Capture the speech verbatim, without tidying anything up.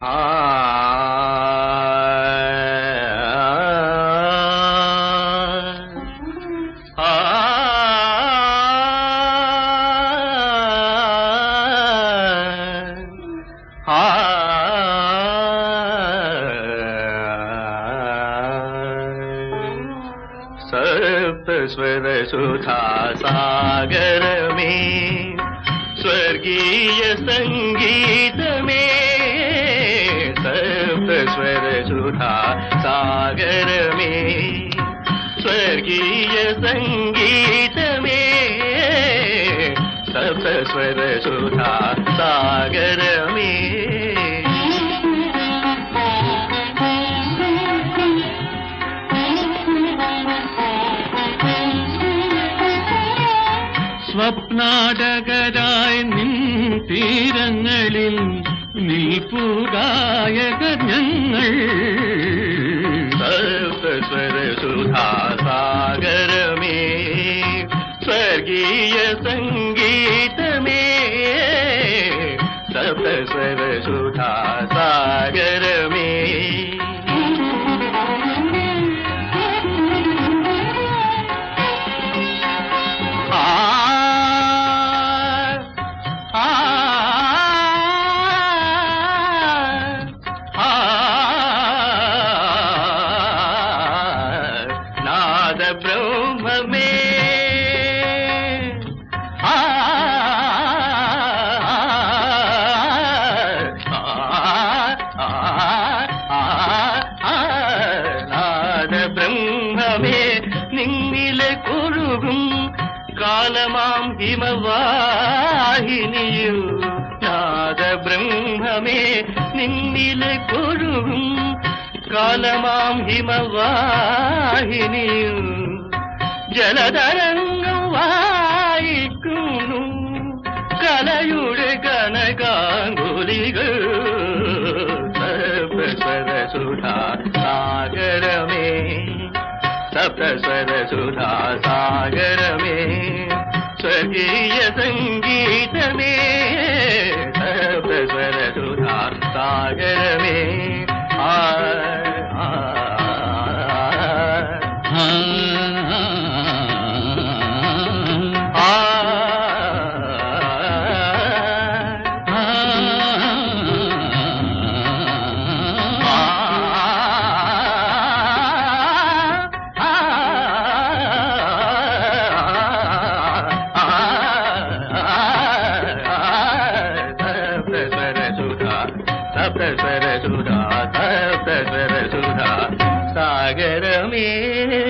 सप्त स्वर सुधा सागर में स्वर्गीय संगीत में सप्त स्वर सुधा सागर में स्वर्गीय संगीत में सप्त स्वर सुधा सागर में स्वप्नाटकराय निन्तीरंगलिल निल्पुगायकन नंगल सप्त स्वर सुधा सागर में स्वर्गीय संगीत में सप्त स्वर सुधा सागर में हिमवाहिनियु नाद ब्रह्मे निन्निल कुरुं कालमां हिमवाहिनियु जलतरंगं वाहिक्कुनु कलयुडे कनकांगुलिगु सप्त स्वर सुधा सागर में सप्त स्वर सुधा सागर में स्वर्गीय संगीत में सप्त स्वर सुधा सागर में आ सप्त स्वर सुधा सागर में।